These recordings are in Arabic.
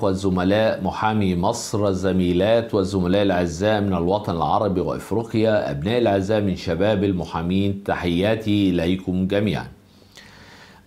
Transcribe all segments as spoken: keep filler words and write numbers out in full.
الأقوى الزملاء محامي مصر، الزميلات والزملاء الأعزاء من الوطن العربي وإفريقيا، أبناء الأعزاء من شباب المحامين، تحياتي إليكم جميعا.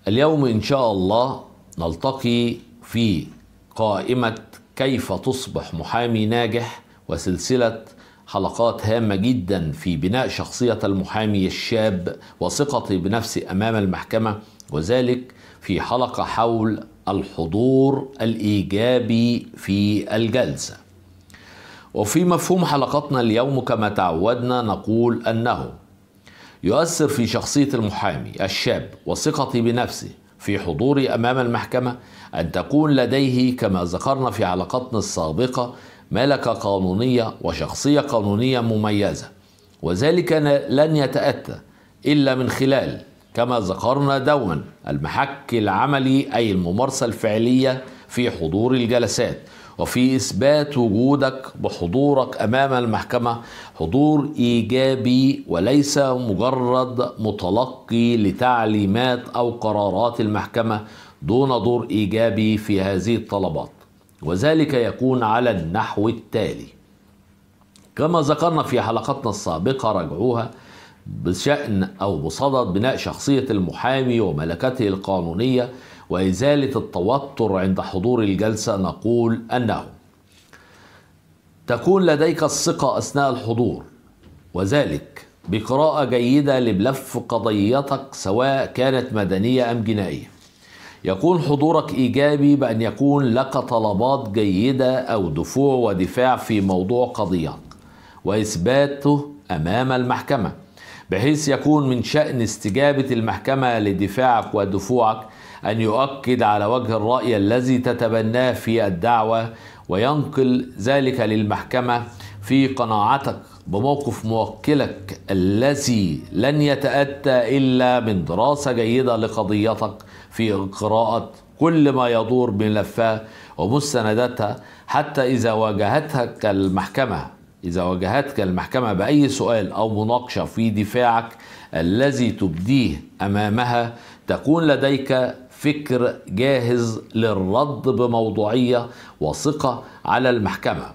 اليوم إن شاء الله نلتقي في قائمة كيف تصبح محامي ناجح، وسلسلة حلقات هامة جدا في بناء شخصية المحامي الشاب وثقته بنفسه أمام المحكمة، وذلك في حلقة حول الحضور الإيجابي في الجلسة. وفي مفهوم حلقتنا اليوم كما تعودنا نقول أنه يؤثر في شخصية المحامي الشاب وثقته بنفسه في حضوره أمام المحكمة أن تكون لديه كما ذكرنا في حلقتنا السابقة ملكة قانونية وشخصية قانونية مميزة، وذلك لن يتأتى إلا من خلال كما ذكرنا دوما المحك العملي، أي الممارسة الفعلية في حضور الجلسات وفي إثبات وجودك بحضورك أمام المحكمة حضور إيجابي وليس مجرد متلقي لتعليمات أو قرارات المحكمة دون دور إيجابي في هذه الطلبات، وذلك يكون على النحو التالي كما ذكرنا في حلقتنا السابقة، راجعوها، بشأن أو بصدد بناء شخصية المحامي وملكته القانونية وإزالة التوتر عند حضور الجلسة. نقول أنه تكون لديك الثقة أثناء الحضور، وذلك بقراءة جيدة لملف قضيتك سواء كانت مدنية أم جنائية. يكون حضورك إيجابي بأن يكون لك طلبات جيدة أو دفوع ودفاع في موضوع قضيتك وإثباته أمام المحكمة، بحيث يكون من شأن استجابة المحكمة لدفاعك ودفوعك أن يؤكد على وجه الرأي الذي تتبناه في الدعوة، وينقل ذلك للمحكمة في قناعتك بموقف موكلك الذي لن يتأتى إلا من دراسة جيدة لقضيتك في قراءة كل ما يدور بملفها ومستنداتها، حتى إذا واجهتك المحكمة إذا واجهتك المحكمة بأي سؤال أو مناقشة في دفاعك الذي تبديه أمامها تكون لديك فكر جاهز للرد بموضوعية وثقة على المحكمة.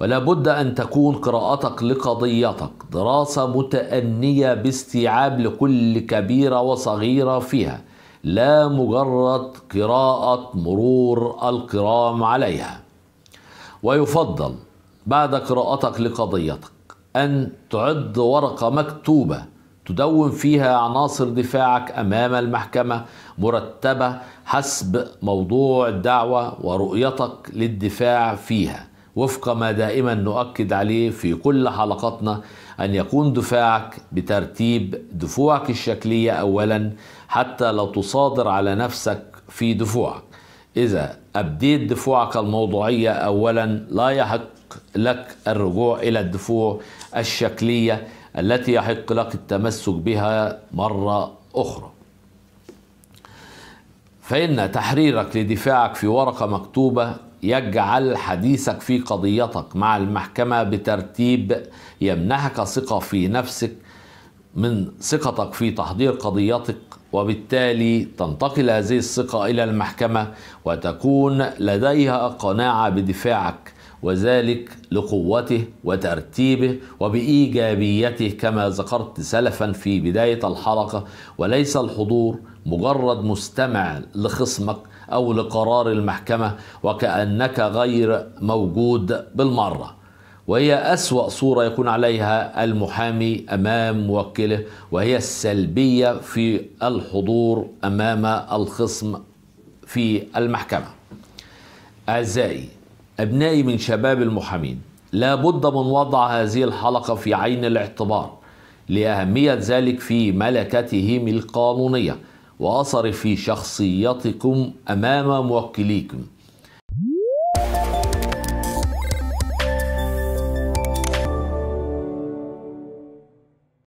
ولا بد أن تكون قراءتك لقضيتك دراسة متأنية باستيعاب لكل كبيرة وصغيرة فيها، لا مجرد قراءة مرور الكرام عليها. ويفضل بعد قراءتك لقضيتك أن تعد ورقة مكتوبة تدون فيها عناصر دفاعك أمام المحكمة مرتبة حسب موضوع الدعوة ورؤيتك للدفاع فيها، وفق ما دائما نؤكد عليه في كل حلقاتنا، أن يكون دفاعك بترتيب دفوعك الشكلية أولا حتى لو تصادر على نفسك في دفوعك. إذا أبديت دفوعك الموضوعية أولا لا يحق لك الرجوع إلى الدفوع الشكلية التي يحق لك التمسك بها مرة أخرى، فإن تحريرك لدفاعك في ورقة مكتوبة يجعل حديثك في قضيتك مع المحكمة بترتيب يمنحك ثقة في نفسك من ثقتك في تحضير قضيتك، وبالتالي تنتقل هذه الثقة إلى المحكمة وتكون لديها قناعة بدفاعك، وذلك لقوته وترتيبه وبإيجابيته كما ذكرت سلفا في بداية الحلقة، وليس الحضور مجرد مستمع لخصمك أو لقرار المحكمة وكأنك غير موجود بالمرة، وهي أسوأ صورة يكون عليها المحامي أمام موكله، وهي السلبية في الحضور أمام الخصم في المحكمة. أعزائي أبنائي من شباب المحامين، لا بد من وضع هذه الحلقة في عين الاعتبار لأهمية ذلك في ملكتهم القانونية وأثر في شخصيتكم أمام موكليكم،